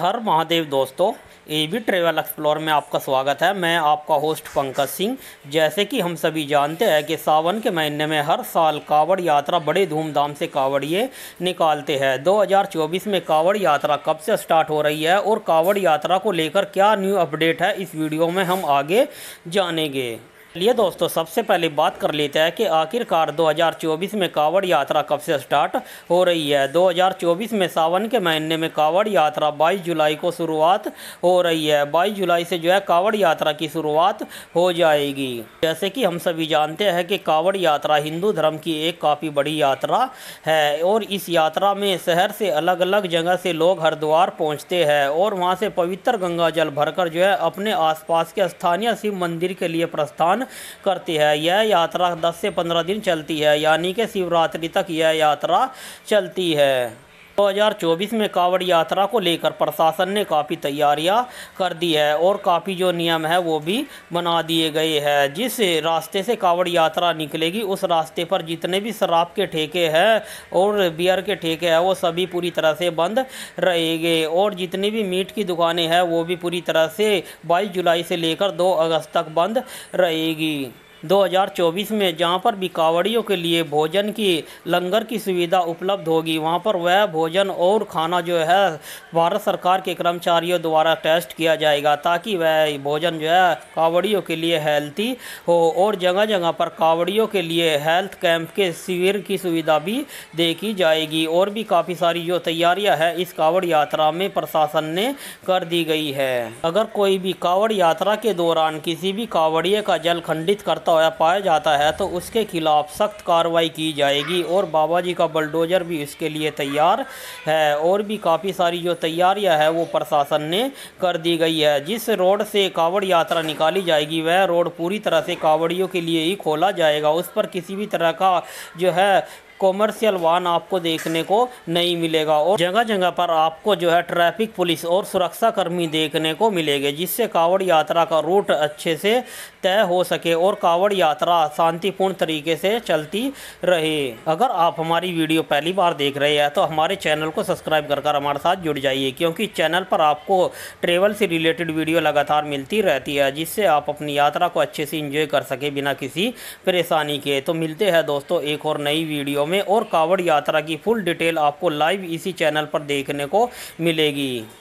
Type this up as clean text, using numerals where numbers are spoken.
हर महादेव दोस्तों, A B travel explore में आपका स्वागत है। मैं आपका होस्ट पंकज सिंह। जैसे कि हम सभी जानते हैं कि सावन के महीने में हर साल कांवड़ यात्रा बड़े धूमधाम से कांवड़िए निकालते हैं। 2024 में कांवड़ यात्रा कब से स्टार्ट हो रही है और कांवड़ यात्रा को लेकर क्या न्यू अपडेट है, इस वीडियो में हम आगे जानेंगे। चलिए दोस्तों, सबसे पहले बात कर लेते हैं कि आखिरकार 2024 में कांवड़ यात्रा कब से स्टार्ट हो रही है। 2024 में सावन के महीने में कांवड़ यात्रा 22 जुलाई को शुरुआत हो रही है। 22 जुलाई से जो है कांवड़ यात्रा की शुरुआत हो जाएगी। जैसे कि हम सभी जानते हैं कि कांवड़ यात्रा हिंदू धर्म की एक काफ़ी बड़ी यात्रा है और इस यात्रा में शहर से अलग अलग जगह से लोग हरिद्वार पहुँचते हैं और वहाँ से पवित्र गंगा जल भरकर जो है अपने आसपास के स्थानीय शिव मंदिर के लिए प्रस्थान करती है। यह यात्रा 10 से 15 दिन चलती है, यानी कि शिवरात्रि तक यह यात्रा चलती है। 2024 में कांवड़ यात्रा को लेकर प्रशासन ने काफ़ी तैयारियां कर दी है और काफ़ी जो नियम है वो भी बना दिए गए हैं। जिस रास्ते से कांवड़ यात्रा निकलेगी उस रास्ते पर जितने भी शराब के ठेके हैं और बियर के ठेके हैं वो सभी पूरी तरह से बंद रहेंगे और जितनी भी मीट की दुकानें हैं वो भी पूरी तरह से 22 जुलाई से लेकर 2 अगस्त तक बंद रहेगी। 2024 में जहां पर भी कांवड़ियों के लिए भोजन की लंगर की सुविधा उपलब्ध होगी वहां पर वह भोजन और खाना जो है भारत सरकार के कर्मचारियों द्वारा टेस्ट किया जाएगा ताकि वह भोजन जो है कांवड़ियों के लिए हेल्थी हो और जगह जगह पर कांवड़ियों के लिए हेल्थ कैंप के शिविर की सुविधा भी देखी जाएगी। और भी काफ़ी सारी जो तैयारियाँ हैं इस कांवड़ यात्रा में प्रशासन ने कर दी गई है। अगर कोई भी कांवड़ यात्रा के दौरान किसी भी कांवड़िए का जल खंडित करता पाया जाता है तो उसके खिलाफ सख्त कार्रवाई की जाएगी और बाबा जी का बुलडोजर भी इसके लिए तैयार है। और भी काफ़ी सारी जो तैयारियां है वो प्रशासन ने कर दी गई है। जिस रोड से कांवड़ यात्रा निकाली जाएगी वह रोड पूरी तरह से कांवड़ियों के लिए ही खोला जाएगा। उस पर किसी भी तरह का जो है कॉमर्शियल वाहन आपको देखने को नहीं मिलेगा और जगह जगह पर आपको जो है ट्रैफिक पुलिस और सुरक्षाकर्मी देखने को मिलेंगे, जिससे कांवड़ यात्रा का रूट अच्छे से तय हो सके और कांवड़ यात्रा शांतिपूर्ण तरीके से चलती रहे। अगर आप हमारी वीडियो पहली बार देख रहे हैं तो हमारे चैनल को सब्सक्राइब कर हमारे साथ जुड़ जाइए, क्योंकि चैनल पर आपको ट्रेवल से रिलेटेड वीडियो लगातार मिलती रहती है, जिससे आप अपनी यात्रा को अच्छे से इंजॉय कर सके बिना किसी परेशानी के। तो मिलते हैं दोस्तों एक और नई वीडियो और कांवड़ यात्रा की फुल डिटेल आपको लाइव इसी चैनल पर देखने को मिलेगी।